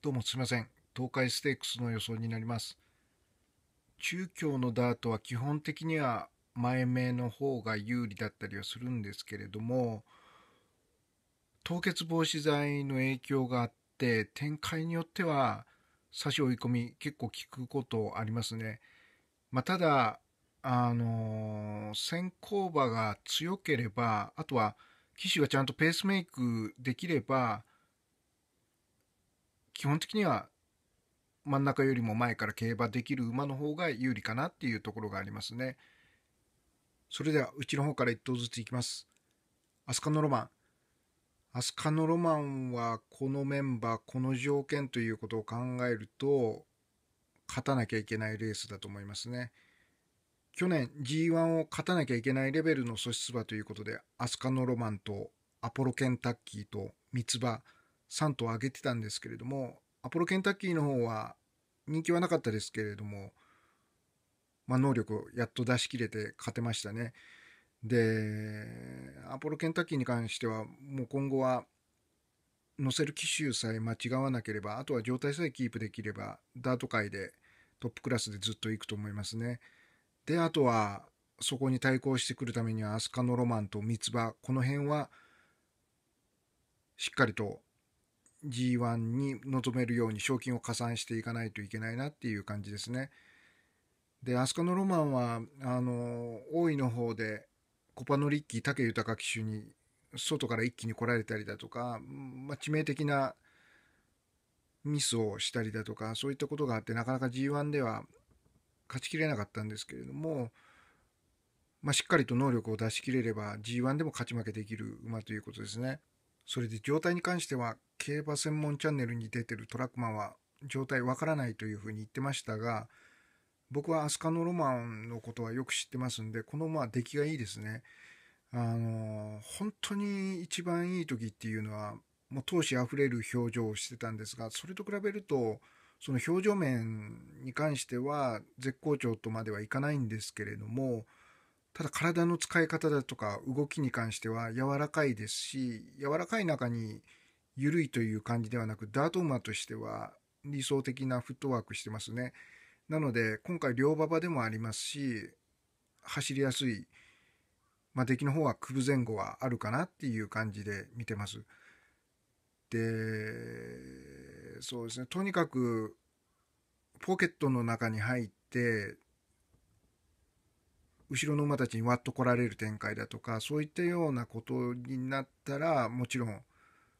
どうもすみません。東海ステークスの予想になります。中京のダートは基本的には前目の方が有利だったりはするんですけれども、凍結防止剤の影響があって展開によっては差し追い込み結構効くことありますね。ただ先行馬が強ければ、あとは騎手がちゃんとペースメイクできれば、基本的には真ん中よりも前から競馬できる馬の方が有利かなっていうところがありますね。それではうちの方から1頭ずついきます。アスカのロマン。アスカのロマンはこのメンバー、この条件ということを考えると勝たなきゃいけないレースだと思いますね。去年 G1 を勝たなきゃいけないレベルの素質馬ということで、アスカのロマンとアポロケンタッキーと三つ葉3頭挙げてたんですけれども、アポロケンタッキーの方は人気はなかったですけれども、能力をやっと出し切れて勝てましたね。で、アポロケンタッキーに関してはもう今後は乗せる機種さえ間違わなければ、あとは状態さえキープできればダート界でトップクラスでずっといくと思いますね。で、あとはそこに対抗してくるためにはアスカのロマンと三つ葉、この辺はしっかりと G1 に臨めるように賞金を加算していかないといけないなっていう感じですね。で、アスカのロマンは大井の方でコパのリッキー、武豊騎手に外から一気に来られたりだとか、致命的なミスをしたりだとか、そういったことがあってなかなか G1 では勝ちきれなかったんですけれども、しっかりと能力を出し切れれば G1 でも勝ち負けできる馬ということですね。それで状態に関しては競馬専門チャンネルに出てるトラックマンは状態わからないというふうに言ってましたが、僕はアスカのロマンのことはよく知ってますんで、この出来がいいですね。本当に一番いい時っていうのはもう闘志あふれる表情をしてたんですが、それと比べるとその表情面に関しては絶好調とまではいかないんですけれども、ただ体の使い方だとか動きに関しては柔らかいですし、柔らかい中に緩いという感じではなく、ダート馬としては理想的なフットワークしてますね。なので今回両馬場でもありますし、走りやすい、出来の方は区分前後はあるかなっていう感じで見てます。で、そうですね、とにかくポケットの中に入って後ろの馬たちにワッと来られる展開だとか、そういったようなことになったらもちろん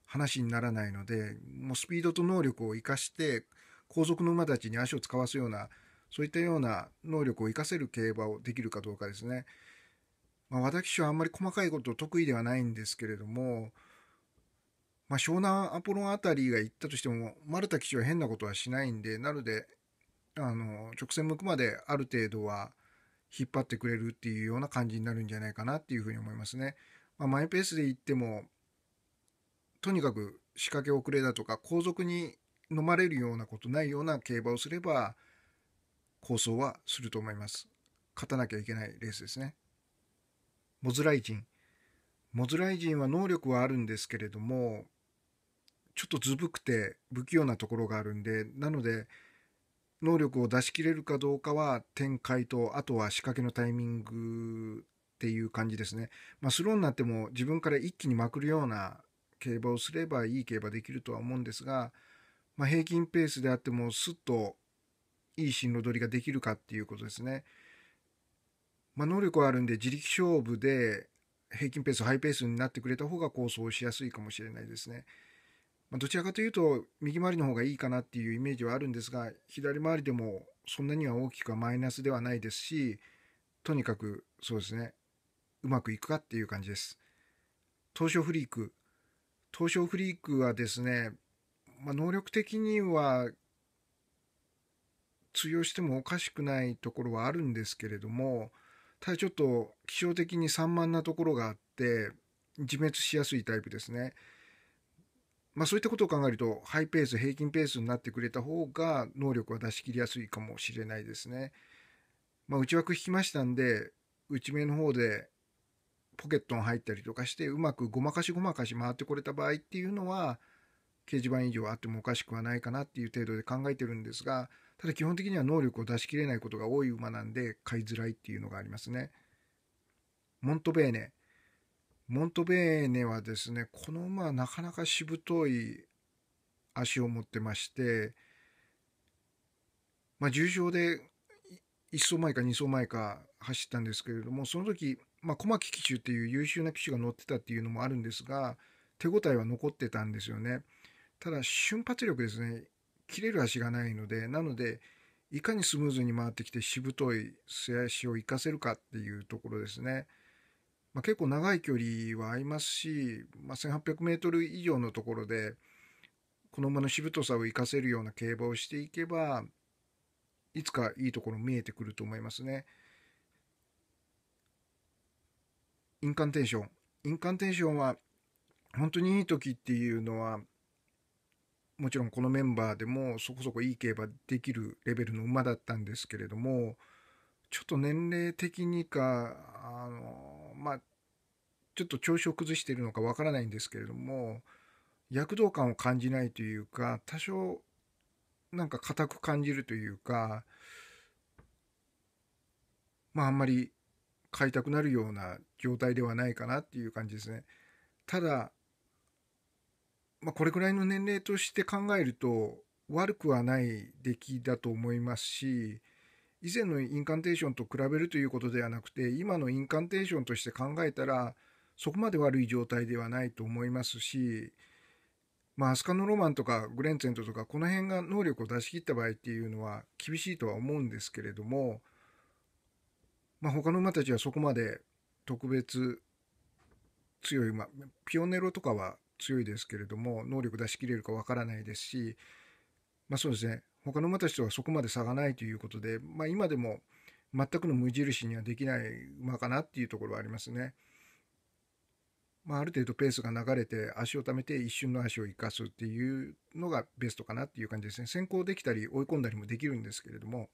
話にならないので、もうスピードと能力を生かして後続の馬たちに足を使わすような、そういったような能力を生かせる競馬をできるかどうかですね。和田騎手はあんまり細かいこと得意ではないんですけれども、湘南アポロンあたりが行ったとしても丸田騎手は変なことはしないんで、なので直線向くまである程度は引っ張ってくれるっていうような感じになるんじゃないかなっていうふうに思いますね。マイペースで行ってもとにかく仕掛け遅れだとか後続に飲まれるようなことないような競馬をすれば構想はすると思います。勝たなきゃいけないレースですね。モズライジン。モズライジンは能力はあるんですけれども、ちょっとずぶくて不器用なところがあるんで、なので能力を出し切れるかどうかは展開と、あとは仕掛けのタイミングっていう感じですね。スローになっても自分から一気にまくるような競馬をすればいい競馬できるとは思うんですが、平均ペースであってもスッといい進路取りができるかっていうことですね。能力はあるんで自力勝負で平均ペース、ハイペースになってくれた方が構想しやすいかもしれないですね。どちらかというと右回りの方がいいかなっていうイメージはあるんですが、左回りでもそんなには大きくはマイナスではないですし、とにかくそうですね、うまくいくかっていう感じです。東証フリーク。東証フリークはですね、能力的には通用してもおかしくないところはあるんですけれども、ただちょっと気象的に散漫なところがあって自滅しやすいタイプですね。そういったことを考えるとハイペース、平均ペースになってくれた方が能力は出し切りやすいかもしれないですね。内枠引きましたんで内目の方でポケットに入ったりとかしてうまくごまかし回ってこれた場合っていうのは掲示板以上あってもおかしくはないかなっていう程度で考えてるんですが、ただ基本的には能力を出し切れないことが多い馬なんで買いづらいっていうのがありますね。モントベーネはですね、この馬はなかなかしぶとい足を持ってまして、重賞で1走前か2走前か走ったんですけれども、その時、小牧騎手っていう優秀な騎手が乗ってたっていうのもあるんですが、手応えは残ってたんですよね。ただ瞬発力ですね、切れる足がないので、なのでいかにスムーズに回ってきてしぶとい末足を生かせるかっていうところですね。結構長い距離は合いますし、1800m 以上のところでこの馬のしぶとさを生かせるような競馬をしていけば、いつかいいところ見えてくると思いますね。インカンテーションは本当にいい時っていうのは、もちろんこのメンバーでもそこそこいい競馬できるレベルの馬だったんですけれども、ちょっと年齢的にかちょっと調子を崩しているのかわからないんですけれども、躍動感を感じないというか、多少なんか硬く感じるというか、あんまり買いたくなるような状態ではないかなっていう感じですね。ただ、これくらいの年齢として考えると悪くはない出来だと思いますし、以前のインカンテーションと比べるということではなくて、今のインカンテーションとして考えたらそこまで悪い状態ではないと思いますし、アスカノロマンとかグレンツェントとかこの辺が能力を出し切った場合っていうのは厳しいとは思うんですけれども、他の馬たちはそこまで特別強い馬、ピオネロとかは強いですけれども能力出し切れるかわからないですし、そうですね、他の馬たちとはそこまで差がないということで、今でも全くの無印にはできない馬かなっていうところはありますね。ある程度ペースが流れて足をためて一瞬の足を生かすっていうのがベストかなっていう感じですね。先行できたり追い込んだりもできるんですけれども、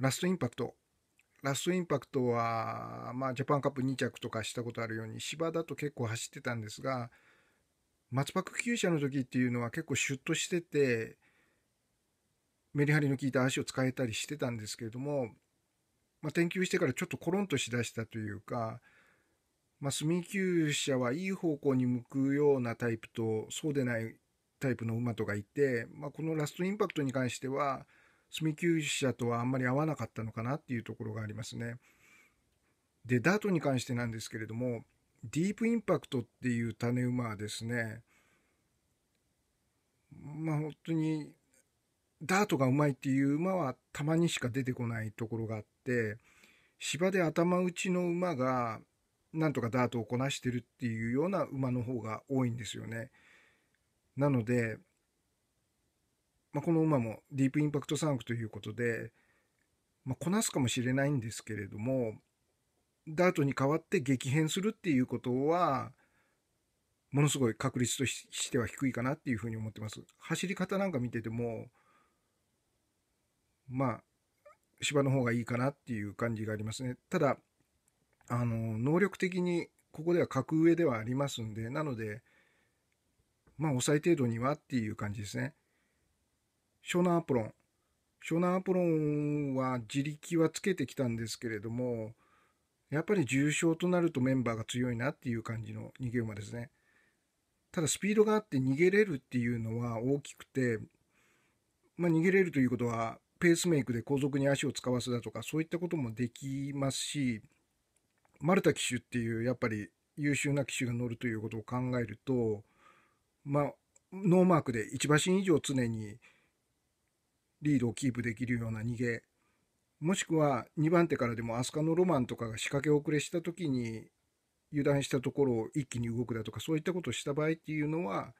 ラストインパクトは、ジャパンカップ2着とかしたことあるように芝だと結構走ってたんですが、松パク厩舎の時っていうのは結構シュッとしててメリハリの効いた足を使えたりしてたんですけれども、転球してからちょっとコロンとしだしたというか、隅厩舎はいい方向に向くようなタイプとそうでないタイプの馬とがいて、このラストインパクトに関しては隅厩舎とはあんまり合わなかったのかなっていうところがありますね。で、ダートに関してなんですけれども、ディープインパクトっていう種馬はですね、本当にダートがうまいっていう馬はたまにしか出てこないところがあって、芝で頭打ちの馬がなんとかダートをこなしてるっていうような馬の方が多いんですよね。なので、この馬もディープインパクト3区ということで、こなすかもしれないんですけれども、ダートに代わって激変するっていうことはものすごい確率としては低いかなっていうふうに思ってます。走り方なんか見てても芝の方がいいかなっていう感じがありますね。ただ能力的にここでは格上ではありますんで、なので抑え程度にはっていう感じですね。湘南アポロンは自力はつけてきたんですけれども、やっぱり重賞となるとメンバーが強いなっていう感じの逃げ馬ですね。ただスピードがあって逃げれるっていうのは大きくて、逃げれるということはペースメイクで後続に足を使わすだとかそういったこともできますし、丸田騎手っていうやっぱり優秀な騎手が乗るということを考えると、ノーマークで1馬身以上常にリードをキープできるような逃げ、もしくは2番手からでもアスカのロマンとかが仕掛け遅れした時に油断したところを一気に動くだとかそういったことをした場合っていうのは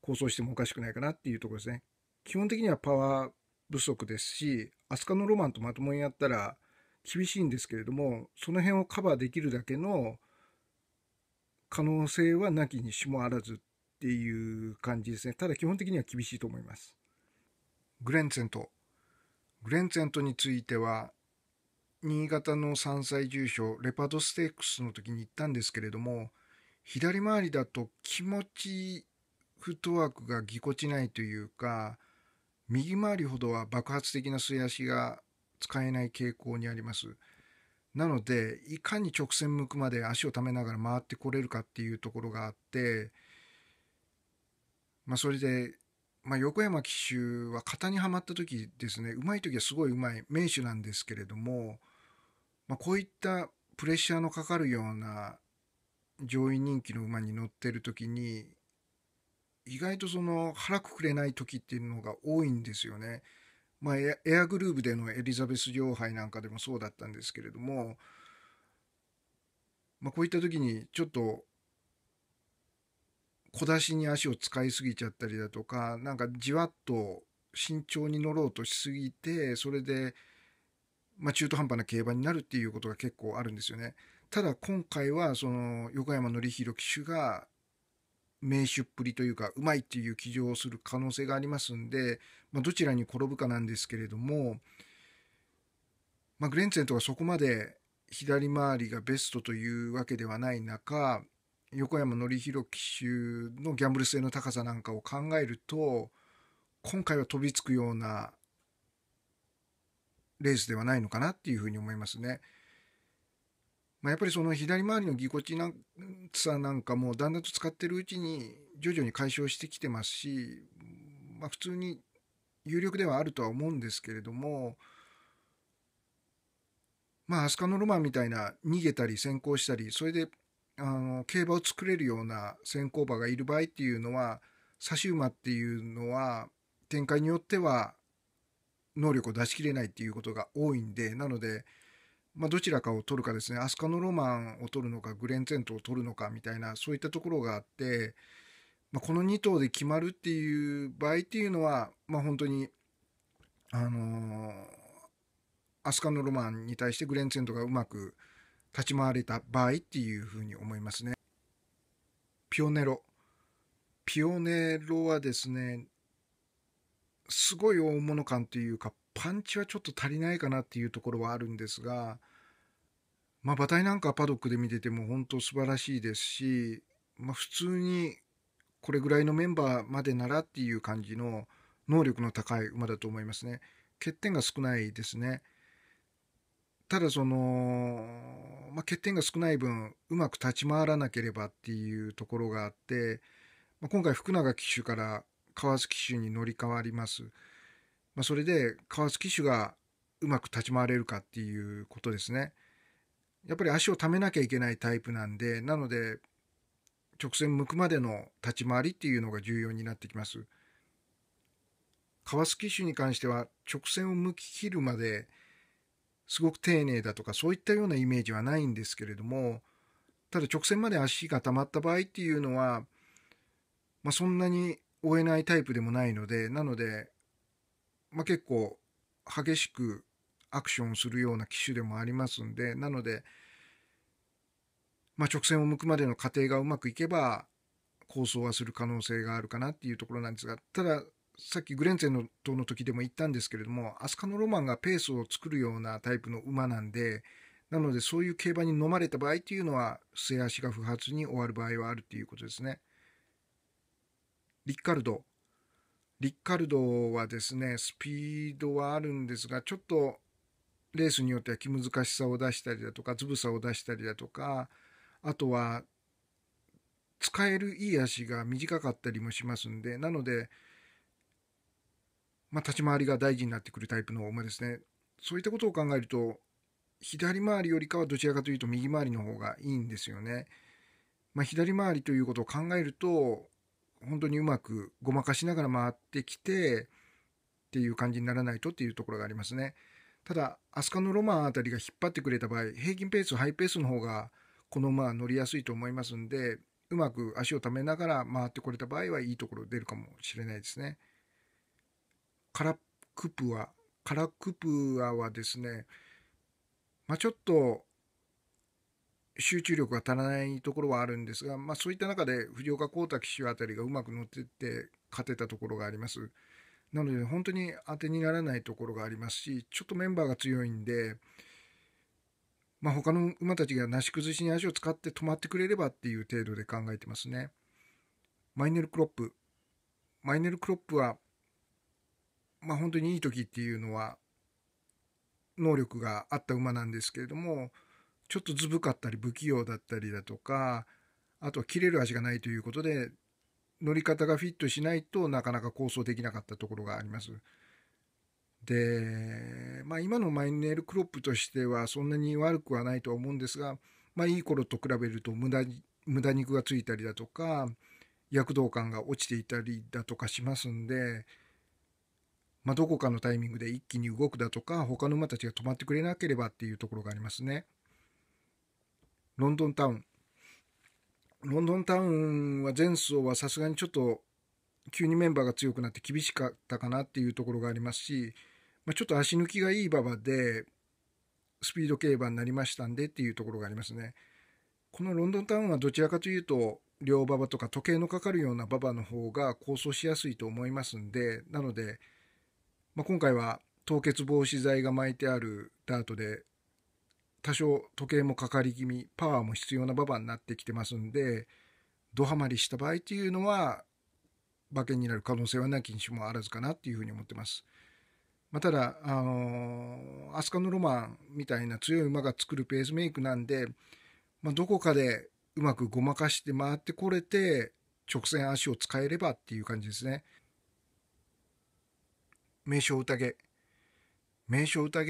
構想してもおかしくないかなっていうところですね。基本的にはパワー不足ですし、アスカのロマンとまともにやったら厳しいんですけれども、その辺をカバーできるだけの可能性はなきにしもあらずっていう感じですね。ただ基本的には厳しいと思います。グレンツェントについては新潟の3歳重賞レパードステークスの時に行ったんですけれども、左回りだと気持ちフットワークがぎこちないというか、右回りほどは爆発的な末足が使えない傾向にあります。なので、いかに直線向くまで足をためながら回ってこれるかっていうところがあって、それで、横山騎手は型にはまった時ですね、うまい時はすごいうまい名手なんですけれども、こういったプレッシャーのかかるような上位人気の馬に乗ってる時に、意外とその腹くくれない時っていうのが多いんですよね。エアグルーヴでのエリザベス女王杯なんかでもそうだったんですけれども、こういった時にちょっと小出しに足を使いすぎちゃったりだとか、じわっと慎重に乗ろうとしすぎて、それで中途半端な競馬になるっていうことが結構あるんですよね。ただ今回はその横山典弘騎手が名手っぷりというかうまいっていう騎乗をする可能性がありますんで、どちらに転ぶかなんですけれども、グレンツェントがそこまで左回りがベストというわけではない中、横山典弘騎手のギャンブル性の高さなんかを考えると、今回は飛びつくようなレースではないのかなっていうふうに思いますね。やっぱりその左回りのぎこちなさなんかもだんだんと使ってるうちに徐々に解消してきてますし、普通に有力ではあるとは思うんですけれども、アスカのロマンみたいな逃げたり先行したり、それで競馬を作れるような先行馬がいる場合っていうのは、差し馬っていうのは展開によっては能力を出し切れないっていうことが多いんで、なのでどちらかを取るかですね、アスカのロマンを取るのか、グレンツェントを取るのかみたいな、そういったところがあって、この2頭で決まるっていう場合っていうのは、本当に、アスカのロマンに対してグレンツェントがうまく立ち回れた場合っていうふうに思いますね。ピオネロはですね、すごい大物感というか、パンチはちょっと足りないかなっていうところはあるんですが、馬体なんかパドックで見てても本当素晴らしいですし、普通にこれぐらいのメンバーまでならっていう感じの能力の高い馬だと思いますね。欠点が少ないですね。ただその、欠点が少ない分うまく立ち回らなければっていうところがあって、今回福永騎手から川津騎手に乗り換わります。それで川津騎手がうまく立ち回れるかっていうことですね。やっぱり足をためなきゃいけないタイプなんで、なので直線向くまでの立ち回りっていうのが重要になってきます。川津騎手に関しては直線を向き切るまですごく丁寧だとか、そういったようなイメージはないんですけれども、ただ直線まで足がたまった場合っていうのは、そんなに追えないタイプでもないので、なので結構激しくアクションするような機種でもありますんで、なので、直線を向くまでの過程がうまくいけば構想はする可能性があるかなっていうところなんですが、たださっきグレンツェントの時でも言ったんですけれども、アスカのロマンがペースを作るようなタイプの馬なんで、なのでそういう競馬に飲まれた場合っていうのは末足が不発に終わる場合はあるっていうことですね。リッカルドはですね、スピードはあるんですが、ちょっとレースによっては気難しさを出したりだとか、ずぶさを出したりだとか、あとは使えるいい足が短かったりもしますんで、なので、立ち回りが大事になってくるタイプの馬ですね。そういったことを考えると、左回りよりかはどちらかというと右回りの方がいいんですよね。左回りということを考えると、本当にうまくごまかしながら回ってきてっていう感じにならないとっていうところがありますね。ただアスカのロマンあたりが引っ張ってくれた場合、平均ペース、ハイペースの方がこの馬は乗りやすいと思いますんで、うまく足をためながら回ってこれた場合はいいところ出るかもしれないですね。カラクプアはですね、ちょっと集中力が足らないところはあるんですが、そういった中で藤岡光太騎手あたりがうまく乗ってって勝てたところがあります。なので本当に当てにならないところがありますし、ちょっとメンバーが強いんで、他の馬たちがなし崩しに足を使って止まってくれればっていう程度で考えてますね。マイネルクロップ。マイネル・クロップは、本当にいい時っていうのは能力があった馬なんですけれども、ちょっとずぶかったり不器用だったりだとか、あとは切れる足がないということで乗り方がフィットしないとなかなか構想できなかったところがあります。で、今のマイネル・クロップとしてはそんなに悪くはないとは思うんですが、いい頃と比べると無駄肉がついたりだとか躍動感が落ちていたりだとかしますんで、どこかのタイミングで一気に動くだとか他の馬たちが止まってくれなければっていうところがありますね。ロンドンタウンは前走はさすがにちょっと急にメンバーが強くなって厳しかったかなっていうところがありますし、ちょっと足抜きがいい馬場でスピード競馬になりましたんでっていうところがありますね。このロンドンタウンはどちらかというと両馬場とか時計のかかるような馬場の方が構想しやすいと思いますんで、なので、今回は凍結防止剤が巻いてあるダートで多少時計もかかり気味、パワーも必要な馬場になってきてますんで、ドハマりした場合っていうのは馬券になる可能性はなきにしもあらずかなっていうふうに思ってます。ただ、アスカのロマンみたいな強い馬が作るペースメイクなんで、どこかでうまくごまかして回ってこれて直線足を使えればっていう感じですね。名将宴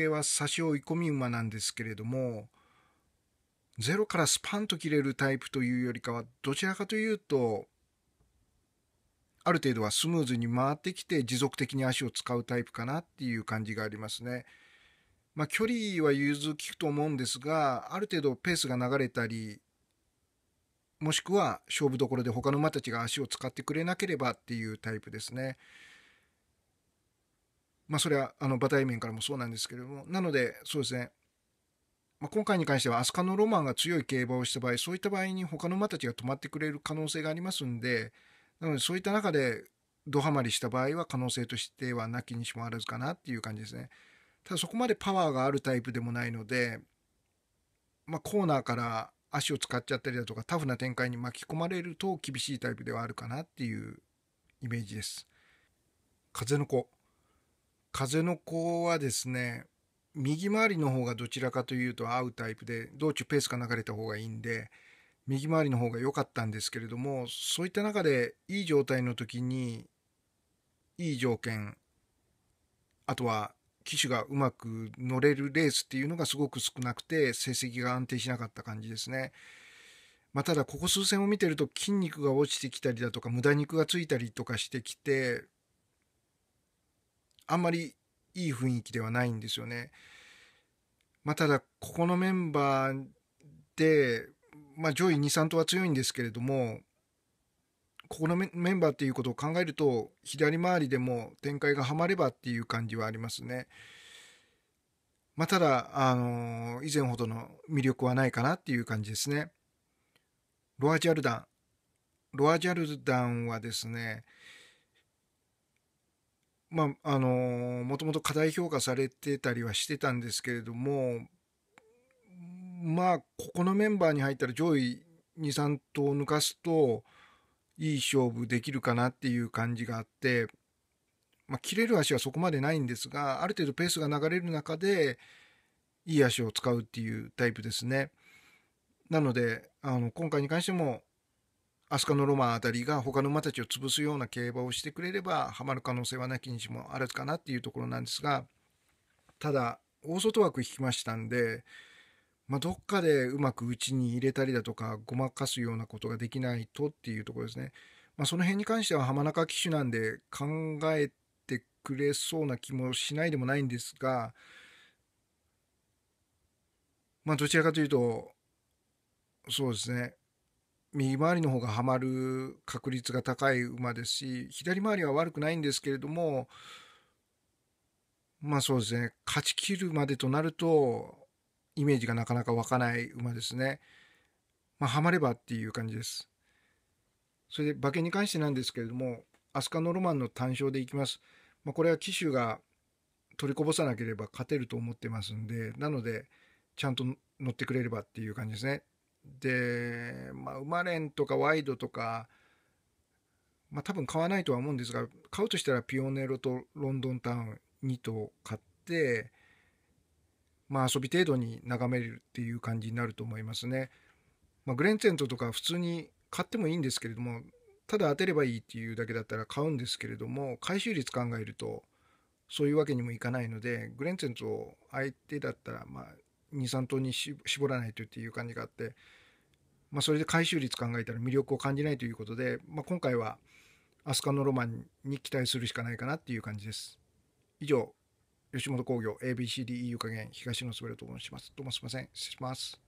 は差し追い込み馬なんですけれども、ゼロからスパンと切れるタイプというよりかはどちらかというとある程度はスムーズに回ってきて持続的に足を使うタイプかなっていう感じがありますね。距離は融通きくと思うんですが、ある程度ペースが流れたり、もしくは勝負どころで他の馬たちが足を使ってくれなければっていうタイプですね。それは馬体面からもそうなんですけれども、なのでそうですね、今回に関してはアスカのロマンが強い競馬をした場合、そういった場合に他の馬たちが止まってくれる可能性がありますんで、なのでそういった中でドハマりした場合は可能性としてはなきにしもあらずかなっていう感じですね。ただそこまでパワーがあるタイプでもないので、コーナーから足を使っちゃったりだとかタフな展開に巻き込まれると厳しいタイプではあるかなっていうイメージです。風の子はですね、右回りの方がどちらかというと合うタイプで、道中ペースが流れた方がいいんで右回りの方が良かったんですけれども、そういった中でいい状態の時にいい条件、あとは騎手がうまく乗れるレースっていうのがすごく少なくて成績が安定しなかった感じですね。ただここ数戦を見てると筋肉が落ちてきたりだとか無駄肉がついたりとかしてきて、あんまりいい雰囲気ではないんですよね。ただここのメンバーで上位 2,3 頭は強いんですけれども、ここのメンバーっていうことを考えると左回りでも展開がはまればっていう感じはありますね。ただ、以前ほどの魅力はないかなっていう感じですね。ロアジャルダンはですね、もともと過大評価されてたりはしてたんですけれども、ここのメンバーに入ったら上位 2,3 頭を抜かすといい勝負できるかなっていう感じがあって、切れる足はそこまでないんですが、ある程度ペースが流れる中でいい足を使うっていうタイプですね。なので今回に関してもアスカのロマンあたりが他の馬たちを潰すような競馬をしてくれればハマる可能性はなきにしもあらずかなっていうところなんですが、ただ大外枠引きましたんで、どっかでうまく内に入れたりだとかごまかすようなことができないとっていうところですね。その辺に関しては浜中騎手なんで考えてくれそうな気もしないでもないんですが、どちらかというとそうですね、右回りの方がはまる確率が高い馬ですし、左回りは悪くないんですけれども、そうですね、勝ち切るまでとなるとイメージがなかなか湧かない馬ですね。はまればっていう感じです。それで馬券に関してなんですけれども、アスカのロマンの単勝でいきます。これは騎手が取りこぼさなければ勝てると思ってますんで、なのでちゃんと乗ってくれればっていう感じですね。で、馬連とかワイドとか、まあ多分買わないとは思うんですが、買うとしたらピオネロとロンドンタウン2頭買って、まあ遊び程度に眺めるっていう感じになると思いますね。まあ、グレンツェントとか普通に買ってもいいんですけれども、ただ当てればいいっていうだけだったら買うんですけれども、回収率考えるとそういうわけにもいかないので、グレンツェントを相手だったらまあ2、3頭に絞らないとっていう感じがあって、まあ、それで回収率考えたら魅力を感じないということで、まあ、今回は飛鳥のロマンに期待するしかないかなっていう感じです。以上、吉本興業 ABCDE 湯加減東のすべると申します。どうもすいません。失礼します。